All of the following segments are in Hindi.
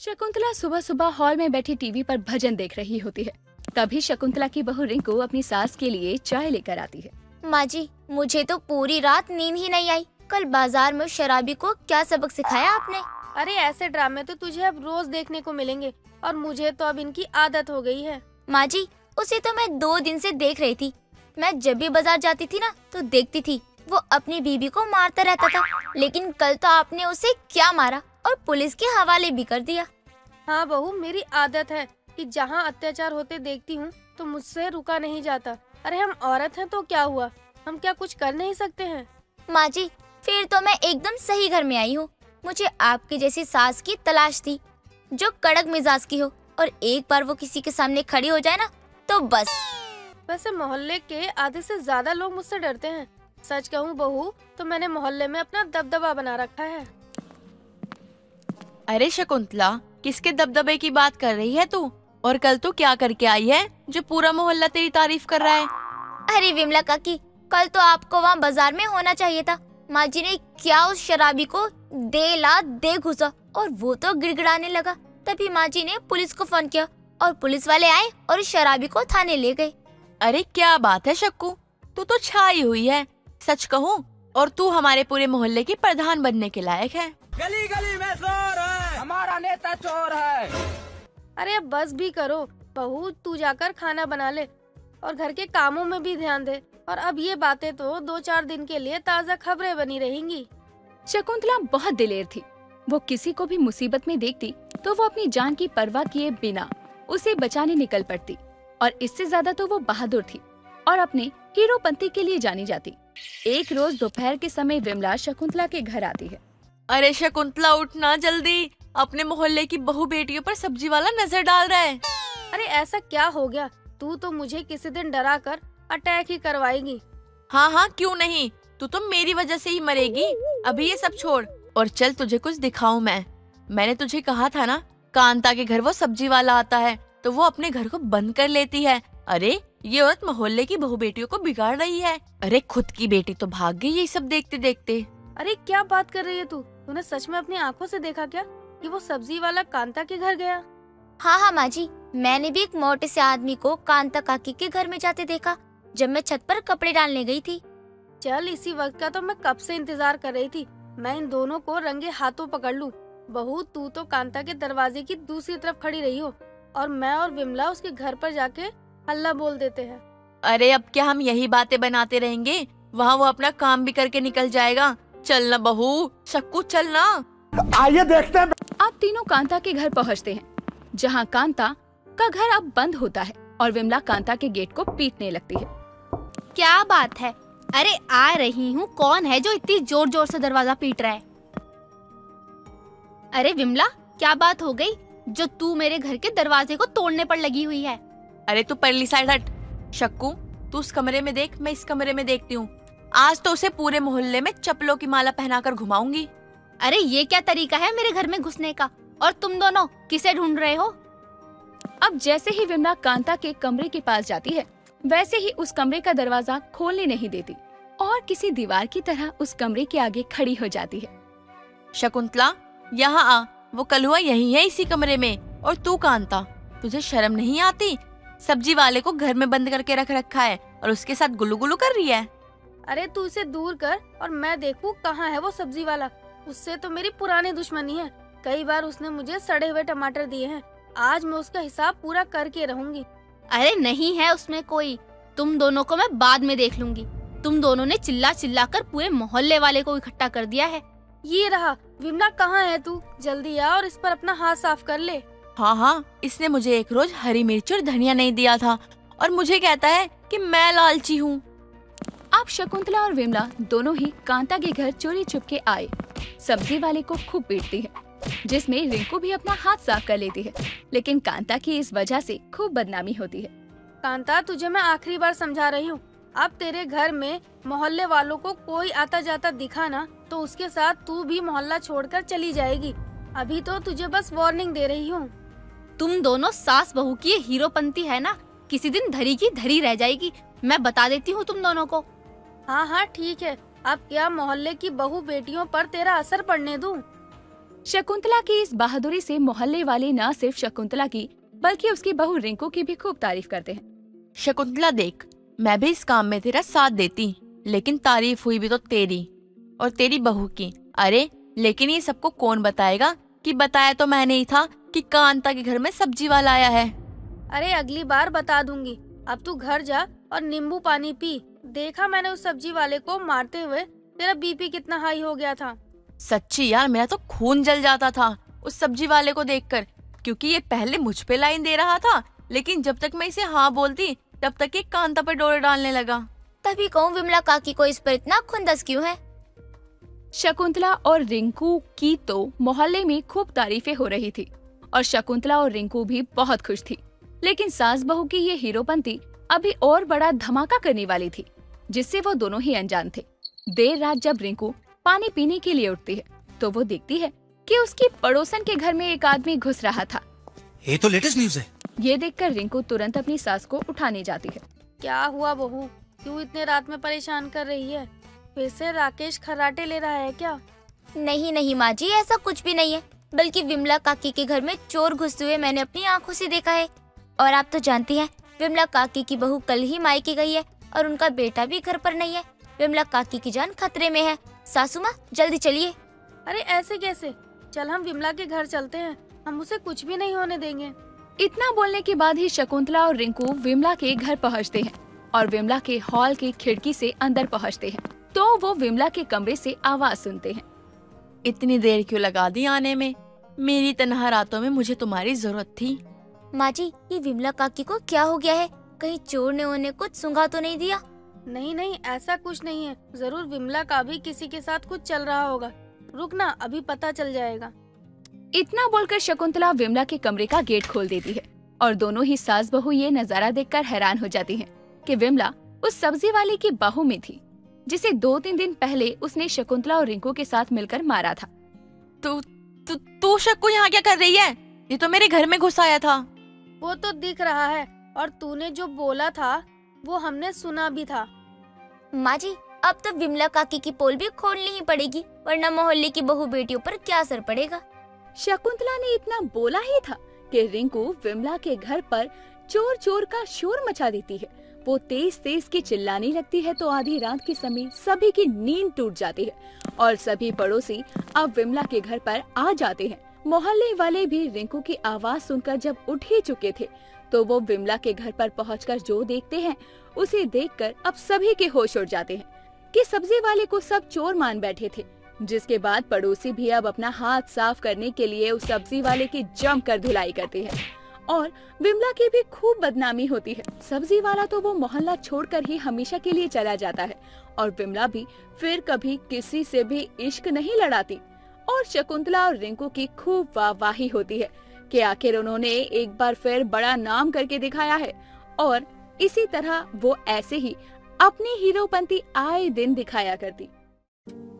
शकुंतला सुबह सुबह हॉल में बैठी टीवी पर भजन देख रही होती है। तभी शकुंतला की बहू रिंकू अपनी सास के लिए चाय लेकर आती है। माँ जी, मुझे तो पूरी रात नींद ही नहीं आई। कल बाजार में शराबी को क्या सबक सिखाया आपने? अरे ऐसे ड्रामे तो तुझे अब रोज देखने को मिलेंगे और मुझे तो अब इनकी आदत हो गई है। माँ जी, उसे तो मैं 2 दिन से देख रही थी। मैं जब भी बाजार जाती थी ना तो देखती थी वो अपनी बीबी को मारता रहता था, लेकिन कल तो आपने उसे क्या मारा और पुलिस के हवाले भी कर दिया। हाँ बहू, मेरी आदत है कि जहाँ अत्याचार होते देखती हूँ तो मुझसे रुका नहीं जाता। अरे हम औरत हैं तो क्या हुआ, हम क्या कुछ कर नहीं सकते हैं? माँ जी, फिर तो मैं एकदम सही घर में आई हूँ। मुझे आपकी जैसी सास की तलाश थी जो कड़क मिजाज की हो, और एक बार वो किसी के सामने खड़ी हो जाए ना तो बस। वैसे मोहल्ले के आधे से ज्यादा लोग मुझसे डरते हैं। सच कहूँ बहू तो मैंने मोहल्ले में अपना दबदबा बना रखा है। अरे शकुंतला, किसके दबदबे की बात कर रही है तू? और कल तू क्या करके आई है जो पूरा मोहल्ला तेरी तारीफ कर रहा है? अरे विमला काकी, कल तो आपको वहाँ बाजार में होना चाहिए था। माँ जी ने क्या उस शराबी को दे ला दे घुसा और वो तो गिड़गिड़ाने लगा। तभी माँ जी ने पुलिस को फोन किया और पुलिस वाले आए और उस शराबी को थाने ले गए। अरे क्या बात है शक्कू, तू तो छाई हुई है। सच कहूँ और तू हमारे पूरे मोहल्ले की प्रधान बनने के लायक है। गली गली में शोर है, हमारा नेता चोर है। अरे बस भी करो बहू, तू जाकर खाना बना ले और घर के कामों में भी ध्यान दे। और अब ये बातें तो 2-4 दिन के लिए ताज़ा खबरें बनी रहेंगी। शकुंतला बहुत दिलेर थी। वो किसी को भी मुसीबत में देखती तो वो अपनी जान की परवाह किए बिना उसे बचाने निकल पड़ती, और इससे ज्यादा तो वो बहादुर थी और अपने हीरोपंती के लिए जानी जाती। एक रोज दोपहर के समय विमला शकुंतला के घर आती है। अरे शकुंतला उठना जल्दी, अपने मोहल्ले की बहु बेटियों पर सब्जी वाला नजर डाल रहा है। अरे ऐसा क्या हो गया, तू तो मुझे किसी दिन डरा कर अटैक ही करवाएगी। हाँ हाँ क्यों नहीं, तू तो मेरी वजह से ही मरेगी। अभी ये सब छोड़ और चल, तुझे कुछ दिखाऊं मैं। मैंने तुझे कहा था ना, कांता के घर वो सब्जी वाला आता है तो वो अपने घर को बंद कर लेती है। अरे ये औरत मोहल्ले की बहु बेटियों को बिगाड़ रही है। अरे खुद की बेटी तो भाग गई ये सब देखते देखते। अरे क्या बात कर रही है तू, तूने सच में अपनी आँखों से देखा क्या कि वो सब्जी वाला कांता के घर गया? हाँ हाँ माँ जी, मैंने भी एक मोटे से आदमी को कांता काकी के घर में जाते देखा जब मैं छत पर कपड़े डालने गई थी। चल, इसी वक्त का तो मैं कब से इंतजार कर रही थी, मैं इन दोनों को रंगे हाथों पकड़ लूं। बहू तू तो कांता के दरवाजे की दूसरी तरफ खड़ी रही हो और मैं और विमला उसके घर पर जाके हल्ला बोल देते हैं। अरे अब क्या हम यही बातें बनाते रहेंगे? वहाँ वो अपना काम भी करके निकल जाएगा। चल ना बहू, सब कुछ चल ना। आइए देखते हैं। आप तीनों कांता के घर पहुँचते हैं, जहाँ कांता का घर अब बंद होता है और विमला कांता के गेट को पीटने लगती है। क्या बात है, अरे आ रही हूँ, कौन है जो इतनी जोर जोर से दरवाजा पीट रहा है? अरे विमला, क्या बात हो गई जो तू मेरे घर के दरवाजे को तोड़ने पर लगी हुई है? अरे तू परली साइड हट। शक्कू तू उस कमरे में देख, मैं इस कमरे में देखती हूँ। आज तो उसे पूरे मोहल्ले में चप्पलों की माला पहनाकर घुमाऊंगी। अरे ये क्या तरीका है मेरे घर में घुसने का? और तुम दोनों किसे ढूंढ रहे हो? अब जैसे ही विमला कांता के कमरे के पास जाती है, वैसे ही उस कमरे का दरवाजा खोलने नहीं देती और किसी दीवार की तरह उस कमरे के आगे खड़ी हो जाती है। शकुंतला यहाँ आ, वो कल हुआ यही है इसी कमरे में। और तू कांता, तुझे शर्म नहीं आती? सब्जी वाले को घर में बंद करके रख रखा है और उसके साथ गुलू गुलू कर रही है। अरे तू इसे दूर कर और मैं देखूँ कहाँ है वो सब्जी वाला। उससे तो मेरी पुरानी दुश्मनी है, कई बार उसने मुझे सड़े हुए टमाटर दिए हैं। आज मैं उसका हिसाब पूरा करके रहूंगी। अरे नहीं है उसमें कोई, तुम दोनों को मैं बाद में देख लूंगी। तुम दोनों ने चिल्ला चिल्ला कर पूरे मोहल्ले वाले को इकट्ठा कर दिया है। ये रहा विमला, कहाँ है तू? जल्दी आ और इस पर अपना हाथ साफ कर ले। हाँ हाँ, इसने मुझे एक रोज हरी मिर्च और धनिया नहीं दिया था और मुझे कहता है कि मैं लालची हूँ। आप शकुंतला और विमला दोनों ही कांता के घर चोरी चुपके आए। सब्जी वाले को खूब पीटती है, जिसमें रिंकू भी अपना हाथ साफ कर लेती है, लेकिन कांता की इस वजह से खूब बदनामी होती है। कांता तुझे मैं आखिरी बार समझा रही हूँ, अब तेरे घर में मोहल्ले वालों को कोई आता जाता दिखा ना तो उसके साथ तू भी मोहल्ला छोड़कर चली जाएगी। अभी तो तुझे बस वार्निंग दे रही हूँ। तुम दोनों सास बहू की ये हीरोपंती है ना, किसी दिन धरी की धरी रह जाएगी। मैं बता देती हूँ तुम दोनों को। हाँ हाँ ठीक है, अब क्या मोहल्ले की बहू बेटियों पर तेरा असर पड़ने दूँ? शकुंतला की इस बहादुरी से मोहल्ले वाले न सिर्फ शकुंतला की बल्कि उसकी बहू रिंकू की भी खूब तारीफ करते हैं। शकुंतला देख, मैं भी इस काम में तेरा साथ देती, लेकिन तारीफ हुई भी तो तेरी और तेरी बहू की। अरे लेकिन ये सबको कौन बताएगा कि बताया तो मैंने ही था कि कांता के घर में सब्जी वाला आया है। अरे अगली बार बता दूंगी, अब तू घर जा और नींबू पानी पी। देखा मैंने उस सब्जी वाले को मारते हुए, तेरा बीपी कितना हाई हो गया था। सच्ची यार, मेरा तो खून जल जाता था उस सब्जी वाले को देखकर, क्योंकि ये पहले मुझ पे लाइन दे रहा था, लेकिन जब तक मैं इसे हाँ बोलती तब तक ये कांता पर डोरे डालने लगा। तभी कहूँ विमला काकी को इस पर इतना खुंदस क्यों है। शकुंतला और रिंकू की तो मोहल्ले में खूब तारीफें हो रही थी और शकुंतला और रिंकू भी बहुत खुश थी, लेकिन सास बहू की ये हीरोपंती अभी और बड़ा धमाका करने वाली थी, जिससे वो दोनों ही अनजान थे। देर रात जब रिंकू पानी पीने के लिए उठती है तो वो देखती है कि उसकी पड़ोसन के घर में एक आदमी घुस रहा था। ये तो लेटेस्ट न्यूज़ है। ये देखकर रिंकू तुरंत अपनी सास को उठाने जाती है। क्या हुआ बहू, क्यों इतने रात में परेशान कर रही है? फिर से राकेश खराटे ले रहा है क्या? नहीं नहीं माँ जी, ऐसा कुछ भी नहीं है, बल्कि विमला काकी के घर में चोर घुसते हुए मैंने अपनी आंखों से देखा है। और आप तो जानती हैं, विमला काकी की बहू कल ही मायके गई है और उनका बेटा भी घर पर नहीं है। विमला काकी की जान खतरे में है। सासू माँ जल्दी चलिए। अरे ऐसे कैसे, चल हम विमला के घर चलते हैं, हम उसे कुछ भी नहीं होने देंगे। इतना बोलने के बाद ही शकुंतला और रिंकू विमला के घर पहुँचते हैं और विमला के हॉल की खिड़की से अंदर पहुँचते हैं तो वो विमला के कमरे से आवाज सुनते हैं। इतनी देर क्यों लगा दी आने में? मेरी तन्हा रातों में मुझे तुम्हारी जरूरत थी। माँ जी, ये विमला काकी को क्या हो गया है? कहीं चोर ने उन्हें कुछ सूंघा तो नहीं दिया? नहीं नहीं, ऐसा कुछ नहीं है। जरूर विमला का भी किसी के साथ कुछ चल रहा होगा। रुकना, अभी पता चल जाएगा। इतना बोलकर शकुंतला विमला के कमरे का गेट खोल देती है और दोनों ही सास बहू ये नजारा देखकर हैरान हो जाती है कि विमला उस सब्जी वाले की बाहों में थी, जिसे 2-3 दिन पहले उसने शकुंतला और रिंकू के साथ मिलकर मारा था। तू शक्कू यहाँ क्या कर रही है? ये तो मेरे घर में घुस आया था। वो तो दिख रहा है और तूने जो बोला था वो हमने सुना भी था। माँ जी, अब तो विमला काकी की पोल भी खोलनी ही पड़ेगी, वरना मोहल्ले की बहू बेटियों पर क्या असर पड़ेगा। शकुंतला ने इतना बोला ही था कि रिंकू विमला के घर पर चोर चोर का शोर मचा देती है। वो तेज तेज के चिल्लाने लगती है तो आधी रात के समय सभी की नींद टूट जाती है और सभी पड़ोसी अब विमला के घर पर आ जाते हैं। मोहल्ले वाले भी रिंकू की आवाज सुनकर जब उठ ही चुके थे तो वो विमला के घर पर पहुंचकर जो देखते हैं उसे देखकर अब सभी के होश उड़ जाते हैं कि सब्जी वाले को सब चोर मान बैठे थे। जिसके बाद पड़ोसी भी अब अपना हाथ साफ करने के लिए उस सब्जी वाले की जमकर धुलाई करते हैं और विमला की भी खूब बदनामी होती है। सब्जी वाला तो वो मोहल्ला छोड़कर ही हमेशा के लिए चला जाता है और विमला भी फिर कभी किसी से भी इश्क नहीं लड़ाती और शकुंतला और रिंकू की खूब वाहवाही होती है कि आखिर उन्होंने एक बार फिर बड़ा नाम करके दिखाया है। और इसी तरह वो ऐसे ही अपनी हीरोपंती आए दिन दिखाया करती।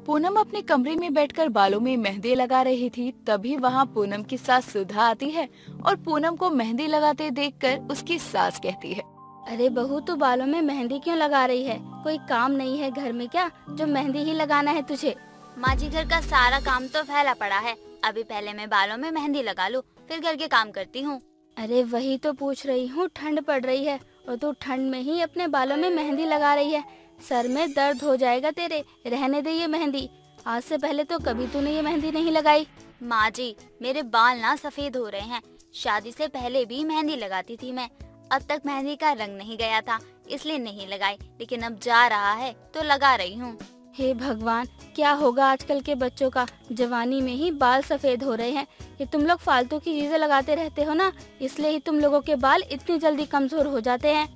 पूनम अपने कमरे में बैठकर बालों में मेहंदी लगा रही थी, तभी वहाँ पूनम की सास सुधा आती है और पूनम को मेहंदी लगाते देखकर उसकी सास कहती है, अरे बहू तू बालों में मेहंदी क्यों लगा रही है? कोई काम नहीं है घर में क्या, जो मेहंदी ही लगाना है तुझे? माँ जी, घर का सारा काम तो फैला पड़ा है, अभी पहले मैं बालों में मेहंदी लगा लूँ फिर घर के काम करती हूँ। अरे वही तो पूछ रही हूँ, ठंड पड़ रही है और तू ठंड में ही अपने बालों में मेहंदी लगा रही है, सर में दर्द हो जाएगा तेरे। रहने दे ये मेहंदी, आज से पहले तो कभी तूने ये मेहंदी नहीं लगाई। माँ जी, मेरे बाल ना सफेद हो रहे हैं, शादी से पहले भी मेहंदी लगाती थी मैं, अब तक मेहंदी का रंग नहीं गया था इसलिए नहीं लगाई, लेकिन अब जा रहा है तो लगा रही हूँ। हे भगवान, क्या होगा आजकल के बच्चों का, जवानी में ही बाल सफेद हो रहे हैं। ये तुम लोग फालतू की चीजें लगाते रहते हो ना, इसलिए ही तुम लोगों के बाल इतनी जल्दी कमजोर हो जाते हैं।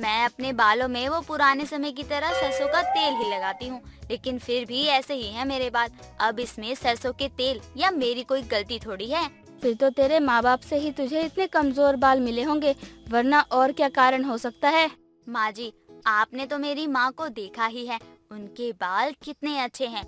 मैं अपने बालों में वो पुराने समय की तरह सरसों का तेल ही लगाती हूँ, लेकिन फिर भी ऐसे ही है मेरे बाल। अब इसमें सरसों के तेल या मेरी कोई गलती थोड़ी है। फिर तो तेरे माँ बाप से ही तुझे इतने कमजोर बाल मिले होंगे, वरना और क्या कारण हो सकता है। माँ जी, आपने तो मेरी माँ को देखा ही है, उनके बाल कितने अच्छे हैं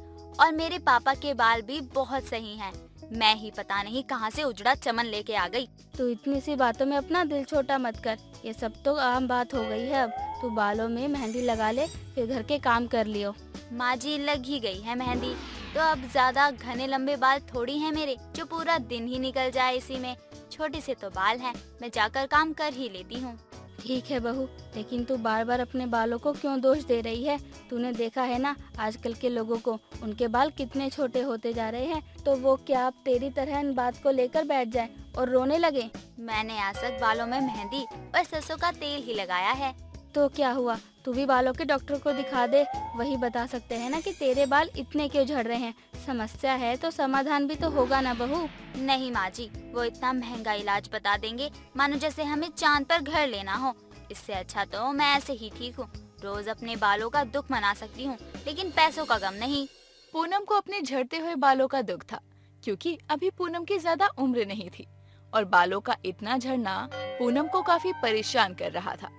और मेरे पापा के बाल भी बहुत सही हैं। मैं ही पता नहीं कहाँ से उजड़ा चमन लेके आ गई। तू इतनी सी बातों में अपना दिल छोटा मत कर, ये सब तो आम बात हो गई है। अब तू बालों में मेहंदी लगा ले फिर घर के काम कर लियो। माँ जी, लग ही गई है मेहंदी। तो अब ज्यादा घने लंबे बाल थोड़ी हैं मेरे जो पूरा दिन ही निकल जाए इसी में। छोटे से तो बाल हैं, मैं जाकर काम कर ही लेती हूँ। ठीक है बहू, लेकिन तू बार बार अपने बालों को क्यों दोष दे रही है? तूने देखा है ना आजकल के लोगों को, उनके बाल कितने छोटे होते जा रहे हैं। तो वो क्या आप तेरी तरह इन बात को लेकर बैठ जाए और रोने लगे? मैंने आज तक बालों में मेहंदी और सरसों का तेल ही लगाया है। तो क्या हुआ, तू भी बालों के डॉक्टर को दिखा दे, वही बता सकते हैं ना कि तेरे बाल इतने क्यों झड़ रहे हैं। समस्या है तो समाधान भी तो होगा ना बहू। नहीं माँ जी, वो इतना महंगा इलाज बता देंगे मानो जैसे हमें चांद पर घर लेना हो। इससे अच्छा तो मैं ऐसे ही ठीक हूँ, रोज अपने बालों का दुख मना सकती हूँ, लेकिन पैसों का गम नहीं। पूनम को अपने झड़ते हुए बालों का दुख था क्योंकि अभी पूनम की ज्यादा उम्र नहीं थी और बालों का इतना झड़ना पूनम को काफी परेशान कर रहा था।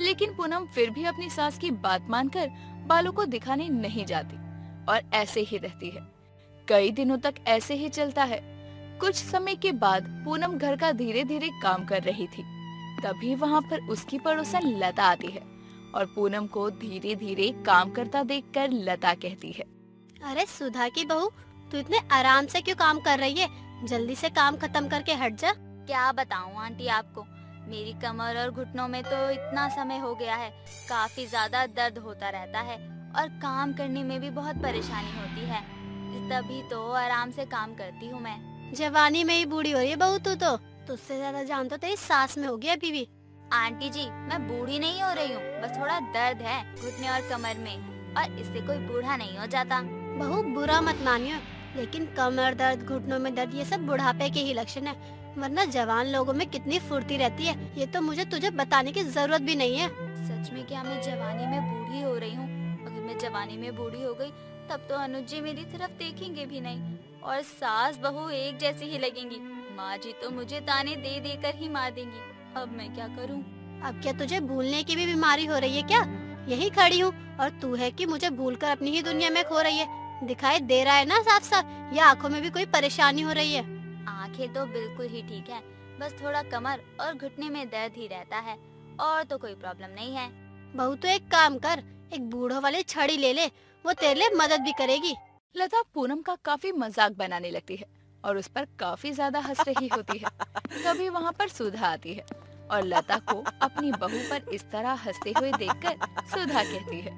लेकिन पूनम फिर भी अपनी सास की बात मानकर बालों को दिखाने नहीं जाती और ऐसे ही रहती है। कई दिनों तक ऐसे ही चलता है। कुछ समय के बाद पूनम घर का धीरे धीरे काम कर रही थी, तभी वहाँ पर उसकी पड़ोसन लता आती है और पूनम को धीरे धीरे काम करता देखकर लता कहती है, अरे सुधा की बहू, तू इतने आराम से क्यों काम कर रही है? जल्दी से काम खत्म करके हट जा। क्या बताऊँ आंटी आपको, मेरी कमर और घुटनों में तो इतना समय हो गया है, काफी ज्यादा दर्द होता रहता है और काम करने में भी बहुत परेशानी होती है, तभी तो आराम से काम करती हूँ मैं। जवानी में ही बूढ़ी हो रही है बहू तू तो, तुझसे ज्यादा जान तो तेरी सास में होगी अभी भी। आंटी जी, मैं बूढ़ी नहीं हो रही हूँ, बस थोड़ा दर्द है घुटने और कमर में, और इससे कोई बूढ़ा नहीं हो जाता। बहू बुरा मत मानियो, लेकिन कमर दर्द, घुटनों में दर्द, ये सब बुढ़ापे के ही लक्षण है, वरना जवान लोगों में कितनी फुर्ती रहती है ये तो मुझे तुझे बताने की जरूरत भी नहीं है। सच में क्या मैं जवानी में बूढ़ी हो रही हूँ? अगर मैं जवानी में बूढ़ी हो गई तब तो अनुज जी मेरी तरफ देखेंगे भी नहीं और सास बहू एक जैसी ही लगेंगी। माँ जी तो मुझे ताने दे देकर ही मार देंगी। अब मैं क्या करूँ? अब क्या तुझे भूलने की भी बीमारी हो रही है क्या? यही खड़ी हूँ और तू है कि मुझे भूल कर अपनी ही दुनिया में खो रही है। दिखाई दे रहा है ना साफ साफ, या आँखों में भी कोई परेशानी हो रही है? आंखें तो बिल्कुल ही ठीक है, बस थोड़ा कमर और घुटने में दर्द ही रहता है, और तो कोई प्रॉब्लम नहीं है। बहू तो एक काम कर, एक बूढ़ों वाली छड़ी ले ले, वो तेरे लिए मदद भी करेगी। लता पूनम का काफी मजाक बनाने लगती है और उस पर काफी ज्यादा हंस रही होती है। तभी वहाँ पर सुधा आती है और लता को अपनी बहू पर इस तरह हंसते हुए देखकर सुधा कहती है,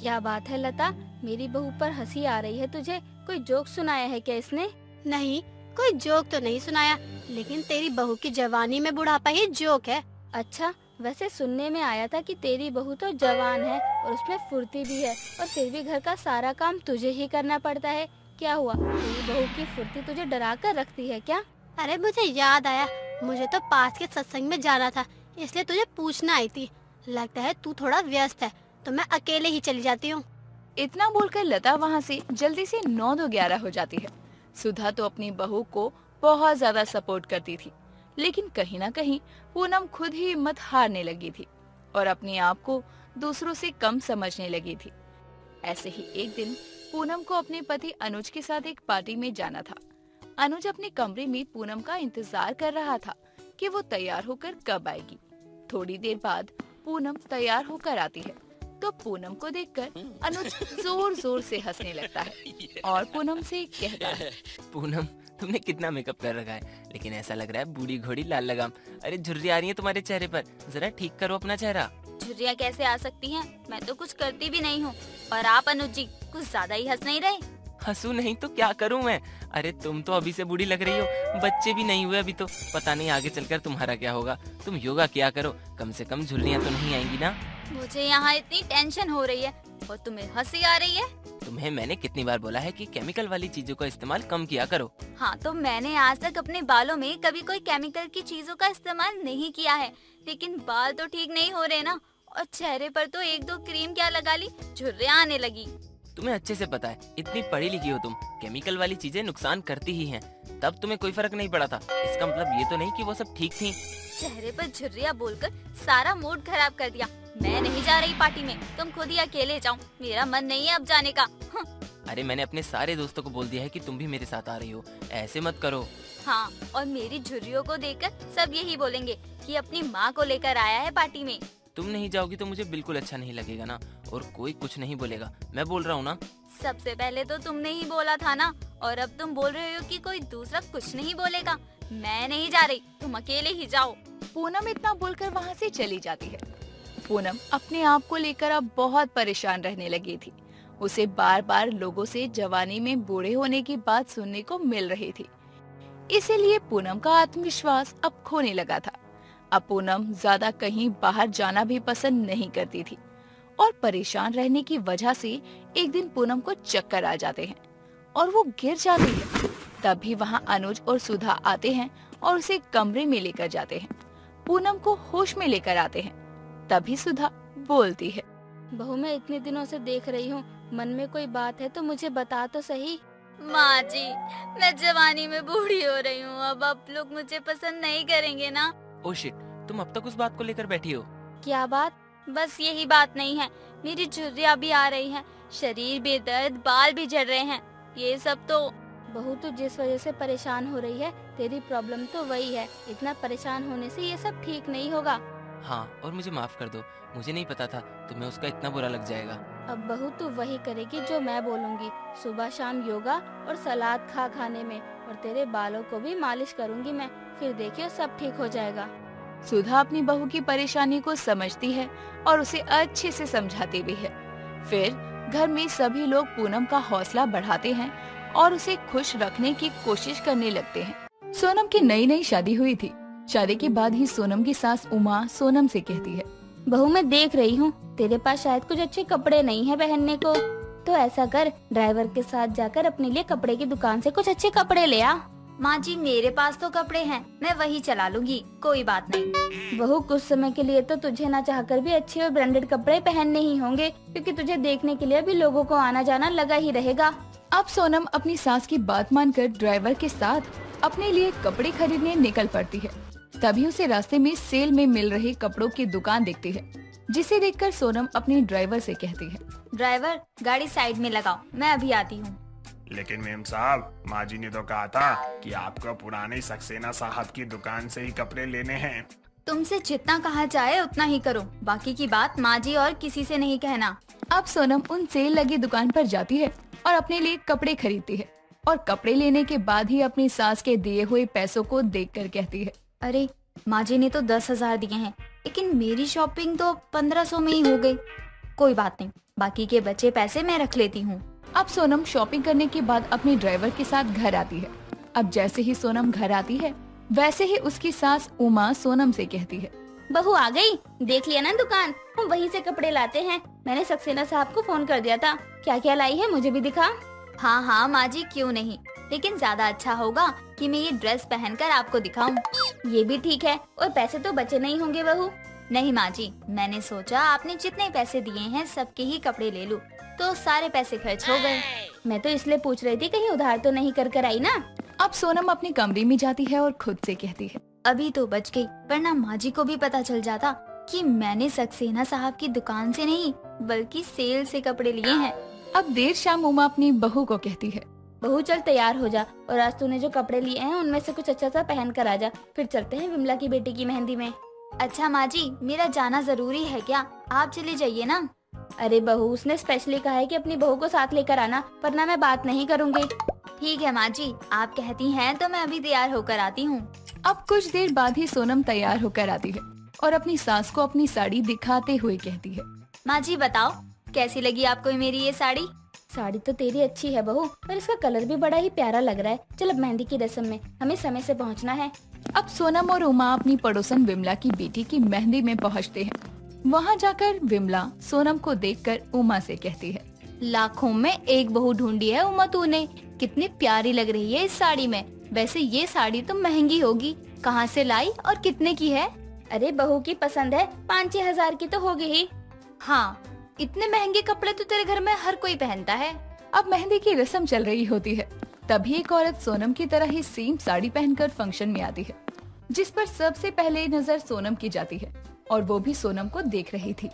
क्या बात है लता, मेरी बहू पर हंसी आ रही है तुझे? कोई जोक सुनाया है क्या इसने? नहीं, कोई जोक तो नहीं सुनाया, लेकिन तेरी बहू की जवानी में बुढ़ापा ही जोक है। अच्छा, वैसे सुनने में आया था कि तेरी बहू तो जवान है और उसमें फुर्ती भी है, और फिर भी घर का सारा काम तुझे ही करना पड़ता है। क्या हुआ, तेरी बहू की फुर्ती तुझे डरा कर रखती है क्या? अरे मुझे याद आया, मुझे तो पास के सत्संग में जाना था, इसलिए तुझे पूछना आई थी। लगता है तू थोड़ा व्यस्त है, तो मैं अकेले ही चली जाती हूँ। इतना बोलकर लता वहाँ से जल्दी से 9-11 हो जाती है। सुधा तो अपनी बहू को बहुत ज्यादा सपोर्ट करती थी, लेकिन कहीं ना कहीं पूनम खुद ही हिम्मत हारने लगी थी और अपने आप को दूसरों से कम समझने लगी थी। ऐसे ही एक दिन पूनम को अपने पति अनुज के साथ एक पार्टी में जाना था। अनुज अपने कमरे में पूनम का इंतजार कर रहा था कि वो तैयार होकर कब आएगी। थोड़ी देर बाद पूनम तैयार होकर आती है तो पूनम को देखकर अनुज जोर जोर से हंसने लगता है और पूनम से कहता है, पूनम तुमने कितना मेकअप कर रखा है, लेकिन ऐसा लग रहा है बूढ़ी घोड़ी लाल लगाम। अरे झुर्रियाँ आ रही है तुम्हारे चेहरे पर, जरा ठीक करो अपना चेहरा। झुर्रियाँ कैसे आ सकती हैं? मैं तो कुछ करती भी नहीं हूँ, और आप अनुज जी कुछ ज्यादा ही हंस नहीं रहे। हंसू नहीं तो क्या करूँ मैं? अरे तुम तो अभी से बूढ़ी लग रही हो, बच्चे भी नहीं हुए अभी तो, पता नहीं आगे चलकर तुम्हारा क्या होगा। तुम योगा किया करो, कम से कम झुर्रियाँ तो नहीं आएंगी ना। मुझे यहाँ इतनी टेंशन हो रही है और तुम्हें हंसी आ रही है। तुम्हें मैंने कितनी बार बोला है कि केमिकल वाली चीजों का इस्तेमाल कम किया करो। हाँ, तो मैंने आज तक अपने बालों में कभी कोई केमिकल की चीजों का इस्तेमाल नहीं किया है, लेकिन बाल तो ठीक नहीं हो रहे ना, और चेहरे पर तो 1-2 क्रीम क्या लगा ली, झुर्रियाँ आने लगी। तुम्हें अच्छे से पता है, इतनी पढ़ी लिखी हो तुम, केमिकल वाली चीजें नुकसान करती ही हैं, तब तुम्हें कोई फर्क नहीं पड़ा था। इसका मतलब ये तो नहीं कि वो सब ठीक थी। चेहरे पर झुर्रियाँ बोलकर सारा मूड खराब कर दिया। मैं नहीं जा रही पार्टी में, तुम खुद ही अकेले जाओ, मेरा मन नहीं है अब जाने का। अरे मैंने अपने सारे दोस्तों को बोल दिया है कि तुम भी मेरे साथ आ रही हो, ऐसे मत करो। हाँ, और मेरी झुर्रियों को देखकर सब यही बोलेंगे कि अपनी माँ को लेकर आया है पार्टी में। तुम नहीं जाओगी तो मुझे बिल्कुल अच्छा नहीं लगेगा ना, और कोई कुछ नहीं बोलेगा। मैं बोल रहा हूँ ना। सबसे पहले तो तुमने ही बोला था ना, और अब तुम बोल रहे हो कि कोई दूसरा कुछ नहीं बोलेगा। मैं नहीं जा रही, तुम अकेले ही जाओ। पूनम इतना बोलकर वहाँ से चली जाती है। पूनम अपने आप को लेकर अब बहुत परेशान रहने लगी थी। उसे बार बार लोगों से जवानी में बूढ़े होने की बात सुनने को मिल रही थी, इसीलिए पूनम का आत्मविश्वास अब खोने लगा था। अब पूनम ज्यादा कहीं बाहर जाना भी पसंद नहीं करती थी, और परेशान रहने की वजह से एक दिन पूनम को चक्कर आ जाते हैं और वो गिर जाती है। तभी वहाँ अनुज और सुधा आते हैं और उसे कमरे में लेकर जाते हैं। पूनम को होश में लेकर आते हैं। तभी सुधा बोलती है, बहू मैं इतने दिनों से देख रही हूँ, मन में कोई बात है तो मुझे बता तो सही। माँ जी मैं जवानी में बूढ़ी हो रही हूँ, अब आप लोग मुझे पसंद नहीं करेंगे ना। ओ शिट, तुम अब तक उस बात को लेकर बैठी हो? क्या बात? बस यही बात नहीं है, मेरी झुर्रिया भी आ रही है, शरीर भी दर्द, बाल भी झड़ रहे हैं, ये सब तो। बहू तू जिस वजह से परेशान हो रही है तेरी प्रॉब्लम तो वही है, इतना परेशान होने से ये सब ठीक नहीं होगा। हाँ, और मुझे माफ कर दो, मुझे नहीं पता था तुम्हें उसका इतना बुरा लग जाएगा। अब बहू तू वही करेगी जो मैं बोलूँगी, सुबह शाम योगा और सलाद खा खाने में, और तेरे बालों को भी मालिश करूँगी मैं, फिर देखियो सब ठीक हो जाएगा। सुधा अपनी बहू की परेशानी को समझती है और उसे अच्छे से समझाती भी है। फिर घर में सभी लोग पूनम का हौसला बढ़ाते हैं और उसे खुश रखने की कोशिश करने लगते हैं। सोनम की नई नई शादी हुई थी। शादी के बाद ही सोनम की सास उमा सोनम से कहती है, बहू मैं देख रही हूँ तेरे पास शायद कुछ अच्छे कपड़े नहीं है पहनने को, तो ऐसा कर ड्राइवर के साथ जाकर अपने लिए कपड़े की दुकान से कुछ अच्छे कपड़े ले आ। माँ जी मेरे पास तो कपड़े हैं, मैं वही चला लूंगी, कोई बात नहीं। बहू कुछ समय के लिए तो तुझे ना चाहकर भी अच्छे और ब्रांडेड कपड़े पहनने ही होंगे, क्योंकि तुझे देखने के लिए भी लोगों को आना जाना लगा ही रहेगा। अब सोनम अपनी सास की बात मानकर ड्राइवर के साथ अपने लिए कपड़े खरीदने निकल पड़ती है। तभी उसे रास्ते में सेल में मिल रही कपड़ों की दुकान दिखती है, जिसे देखकर सोनम अपने ड्राइवर से कहती है, ड्राइवर गाड़ी साइड में लगाओ, मैं अभी आती हूँ। लेकिन मेम साहब माँ जी ने तो कहा था कि आपको पुराने सक्सेना साहब की दुकान से ही कपड़े लेने हैं। तुमसे जितना कहा जाए उतना ही करो, बाकी की बात माँ जी और किसी से नहीं कहना। अब सोनम उन सेल लगी दुकान पर जाती है और अपने लिए कपड़े खरीदती है, और कपड़े लेने के बाद ही अपनी सास के दिए हुए पैसों को देखकर कहती है, अरे माँ जी ने तो 10,000 दिए हैं, लेकिन मेरी शॉपिंग तो 1500 में ही हो गयी। कोई बात नहीं, बाकी के बचे पैसे मैं रख लेती हूँ। अब सोनम शॉपिंग करने के बाद अपने ड्राइवर के साथ घर आती है। अब जैसे ही सोनम घर आती है वैसे ही उसकी सास उमा सोनम से कहती है, बहू आ गई, देख लिया ना दुकान, हम वहीं से कपड़े लाते हैं, मैंने सक्सेना साहब को फोन कर दिया था। क्या क्या लाई है मुझे भी दिखा। हाँ हाँ माँ जी क्यों नहीं, लेकिन ज्यादा अच्छा होगा कि मैं ये ड्रेस पहनकर आपको दिखाऊं। ये भी ठीक है, और पैसे तो बचे नहीं होंगे बहू। नहीं माँ जी, मैंने सोचा आपने जितने पैसे दिए हैं सबके ही कपड़े ले लूं, तो सारे पैसे खर्च हो गए। मैं तो इसलिए पूछ रही थी कहीं उधार तो नहीं कर कर आई ना। अब सोनम अपने कमरे में जाती है और खुद से कहती है, अभी तो बच गई, वरना माँ जी को भी पता चल जाता कि मैंने सक्सेना साहब की दुकान से नहीं बल्कि सेल से कपड़े लिए हैं। अब देर शाम उमा अपनी बहू को कहती है, बहू चल तैयार हो जा, और आज तूने जो कपड़े लिए हैं उनमें से कुछ अच्छा सा पहन कर आ जा, फिर चलते हैं विमला की बेटी की मेहंदी में। अच्छा माँ जी, मेरा जाना जरूरी है क्या? आप चले जाइए ना। अरे बहू, उसने स्पेशली कहा है कि अपनी बहू को साथ लेकर आना, वरना मैं बात नहीं करूँगी। ठीक है माँ जी, आप कहती हैं तो मैं अभी तैयार होकर आती हूँ। अब कुछ देर बाद ही सोनम तैयार होकर आती है और अपनी सास को अपनी साड़ी दिखाते हुए कहती है, माँ जी बताओ कैसी लगी आपको मेरी ये साड़ी? साड़ी तो तेरी अच्छी है बहू, पर इसका कलर भी बड़ा ही प्यारा लग रहा है। चल अब मेहंदी की रस्म में हमें समय से पहुँचना है। अब सोनम और उमा अपनी पड़ोसन विमला की बेटी की मेहंदी में पहुँचते हैं। वहाँ जाकर विमला सोनम को देखकर उमा से कहती है, लाखों में एक बहू ढूंढी है उमा तूने, कितनी प्यारी लग रही है इस साड़ी में। वैसे ये साड़ी तो महंगी होगी, कहाँ से लाई और कितने की है? अरे बहू की पसंद है, 5-6 हजार की तो होगी ही। हाँ, इतने महंगे कपड़े तो तेरे घर में हर कोई पहनता है। अब मेहंदी की रस्म चल रही होती है, तभी एक औरत सोनम की तरह ही सेम साड़ी पहनकर फंक्शन में आती है, जिस पर सबसे पहले नजर सोनम की जाती है, और वो भी सोनम को देख रही थी।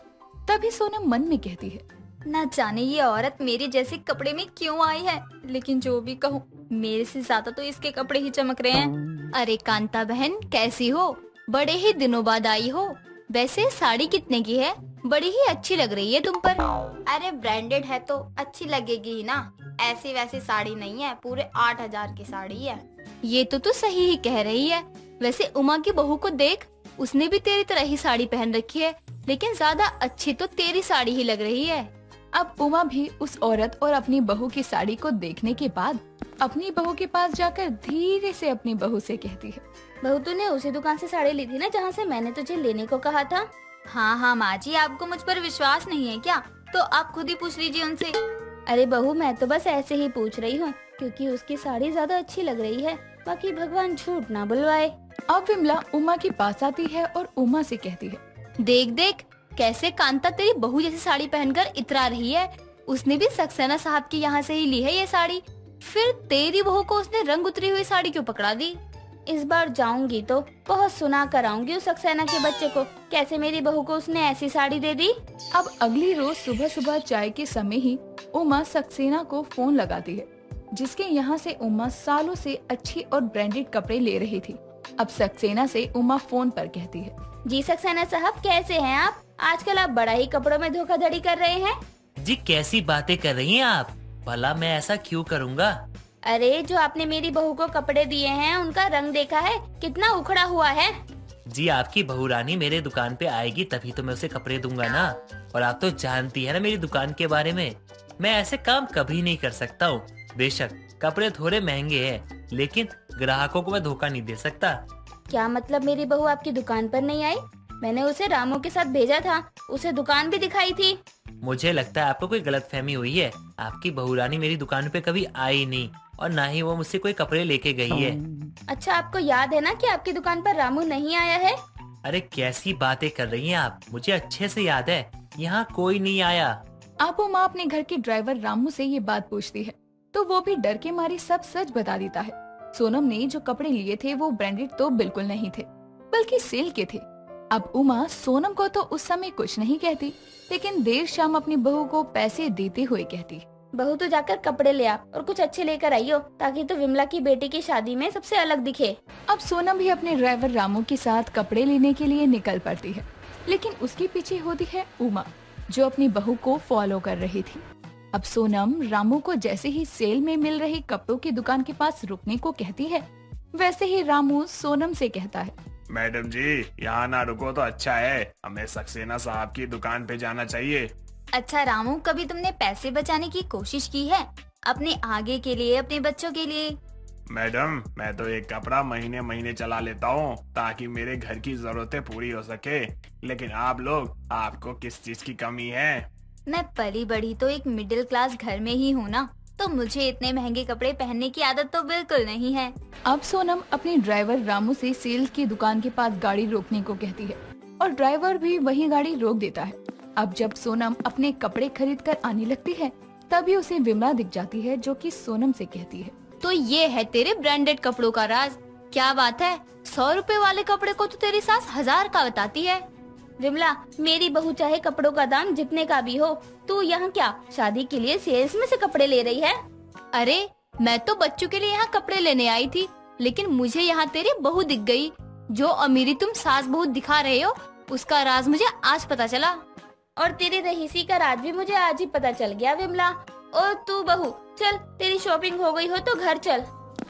तभी सोनम मन में कहती है, ना जाने ये औरत मेरे जैसे कपड़े में क्यों आई है, लेकिन जो भी कहूँ मेरे से ज्यादा तो इसके कपड़े ही चमक रहे हैं। अरे कांता बहन कैसी हो, बड़े ही दिनों बाद आई हो, वैसे साड़ी कितने की है? बड़ी ही अच्छी लग रही है तुम पर। अरे ब्रांडेड है तो अच्छी लगेगी ही ना, ऐसी वैसी साड़ी नहीं है, पूरे 8,000 की साड़ी है। ये तो तू सही ही कह रही है। वैसे उमा की बहू को देख, उसने भी तेरी तरह ही साड़ी पहन रखी है, लेकिन ज्यादा अच्छी तो तेरी साड़ी ही लग रही है। अब उमा भी उस औरत और अपनी बहू की साड़ी को देखने के बाद अपनी बहू के पास जाकर धीरे से अपनी बहू से कहती है, बहू तूने उसी दुकान से साड़ी ली थी ना जहाँ से मैंने तुझे लेने को कहा था? हाँ हाँ माँ जी, आपको मुझ पर विश्वास नहीं है क्या? तो आप खुद ही पूछ लीजिए उनसे। अरे बहू, मैं तो बस ऐसे ही पूछ रही हूँ क्योंकि उसकी साड़ी ज्यादा अच्छी लग रही है, बाकी भगवान झूठ ना बुलवाए। अब विमला उमा के पास आती है और उमा से कहती है, देख देख कैसे कांता तेरी बहू जैसी साड़ी पहनकर इतरा रही है, उसने भी सक्सेना साहब के यहाँ से ही ली है ये साड़ी, फिर तेरी बहू को उसने रंग उतरी हुई साड़ी क्यों पकड़ा दी? इस बार जाऊंगी तो बहुत सुना कर आऊंगी उस सक्सेना के बच्चे को, कैसे मेरी बहू को उसने ऐसी साड़ी दे दी। अब अगली रोज सुबह सुबह चाय के समय ही उमा सक्सेना को फोन लगाती है, जिसके यहाँ से उमा सालों से अच्छे और ब्रांडेड कपड़े ले रही थी। अब सक्सेना से उमा फोन पर कहती है, जी सक्सेना साहब कैसे हैं आप? आजकल आप बड़ा ही कपड़ों में धोखाधड़ी कर रहे हैं। जी कैसी बातें कर रही हैं आप, भला मैं ऐसा क्यों करूँगा? अरे जो आपने मेरी बहू को कपड़े दिए हैं उनका रंग देखा है, कितना उखड़ा हुआ है। जी आपकी बहू रानी मेरे दुकान पे आएगी तभी तो मैं उसे कपड़े दूंगा ना, और आप तो जानती है ना मेरी दुकान के बारे में, मैं ऐसे काम कभी नहीं कर सकता हूँ। बेशक कपड़े थोड़े महंगे हैं, लेकिन ग्राहकों को मैं धोखा नहीं दे सकता। क्या मतलब मेरी बहू आपकी दुकान पर नहीं आई? मैंने उसे रामू के साथ भेजा था, उसे दुकान भी दिखाई थी। मुझे लगता है आपको कोई गलतफहमी हुई है, आपकी बहू रानी मेरी दुकान पे कभी आई नहीं और ना ही वो मुझसे कोई कपड़े लेके गई है। अच्छा आपको याद है ना कि आपकी दुकान पर रामू नहीं आया है? अरे कैसी बातें कर रही हैं आप, मुझे अच्छे से याद है यहाँ कोई नहीं आया। आप उमा अपने घर के ड्राइवर रामू से ये बात पूछती है तो वो भी डर के मारे सब सच बता देता है। सोनम ने जो कपड़े लिए थे वो ब्रांडेड तो बिल्कुल नहीं थे, बल्कि सेल के थे। अब उमा सोनम को तो उस समय कुछ नहीं कहती, लेकिन देर शाम अपनी बहू को पैसे देते हुए कहती, बहू तो जाकर कपड़े ले आ और कुछ अच्छे लेकर आई हो, ताकि तो विमला की बेटी की शादी में सबसे अलग दिखे। अब सोनम भी अपने ड्राइवर रामू के साथ कपड़े लेने के लिए निकल पड़ती है, लेकिन उसके पीछे होती है उमा जो अपनी बहू को फॉलो कर रही थी। अब सोनम रामू को जैसे ही सेल में मिल रही कपड़ों की दुकान के पास रुकने को कहती है, वैसे ही रामू सोनम से कहता है, मैडम जी यहाँ ना रुको तो अच्छा है, हमें सक्सेना साहब की दुकान पे जाना चाहिए। अच्छा रामू, कभी तुमने पैसे बचाने की कोशिश की है अपने आगे के लिए, अपने बच्चों के लिए? मैडम मैं तो एक कपड़ा महीने महीने चला लेता हूँ ताकि मेरे घर की जरूरतें पूरी हो सके, लेकिन आप लोग, आपको किस चीज की कमी है? मैं पली बड़ी तो एक मिडिल क्लास घर में ही हूँ ना, तो मुझे इतने महंगे कपड़े पहनने की आदत तो बिल्कुल नहीं है। अब सोनम अपने ड्राइवर रामू से सेल्स की दुकान के पास गाड़ी रोकने को कहती है और ड्राइवर भी वही गाड़ी रोक देता है। अब जब सोनम अपने कपड़े खरीद कर आने लगती है तभी उसे विमला दिख जाती है, जो कि सोनम से कहती है, तो ये है तेरे ब्रांडेड कपड़ों का राज, क्या बात है, 100 रुपए वाले कपड़े को तो तेरी सास 1000 का बताती है। विमला मेरी बहू चाहे कपड़ों का दाम जितने का भी हो, तू यहाँ क्या शादी के लिए सेल्स में से कपड़े ले रही है? अरे मैं तो बच्चों के लिए यहाँ कपड़े लेने आई थी, लेकिन मुझे यहाँ तेरी बहू दिख गयी, जो अमीरी तुम सास बहू दिखा रहे हो उसका राज मुझे आज पता चला, और तेरी रहीसी का राज भी मुझे आज ही पता चल गया। विमला और तू बहू, चल तेरी शॉपिंग हो गई हो तो घर चल।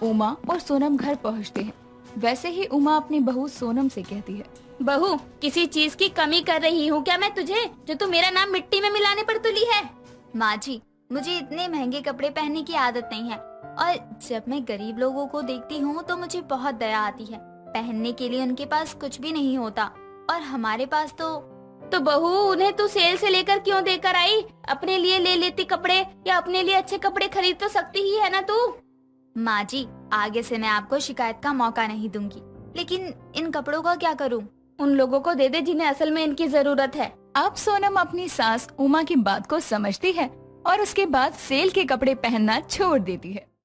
उमा और सोनम घर पहुँचते हैं। वैसे ही उमा अपनी बहू सोनम से कहती है, बहू किसी चीज की कमी कर रही हूँ क्या मैं तुझे, जो तू मेरा नाम मिट्टी में मिलाने पर तुली है? माँ जी मुझे इतने महंगे कपड़े पहनने की आदत नहीं है, और जब मैं गरीब लोगों को देखती हूँ तो मुझे बहुत दया आती है, पहनने के लिए उनके पास कुछ भी नहीं होता और हमारे पास तो बहू उन्हें तू सेल से लेकर क्यों देकर आई? अपने लिए ले लेती कपड़े, या अपने लिए अच्छे कपड़े खरीद तो सकती ही है ना तू। माँ जी आगे से मैं आपको शिकायत का मौका नहीं दूंगी, लेकिन इन कपड़ों का क्या करूँ? उन लोगों को दे दे जिन्हें असल में इनकी जरूरत है। अब सोनम अपनी सास उमा की बात को समझती है और उसके बाद सेल के कपड़े पहनना छोड़ देती है।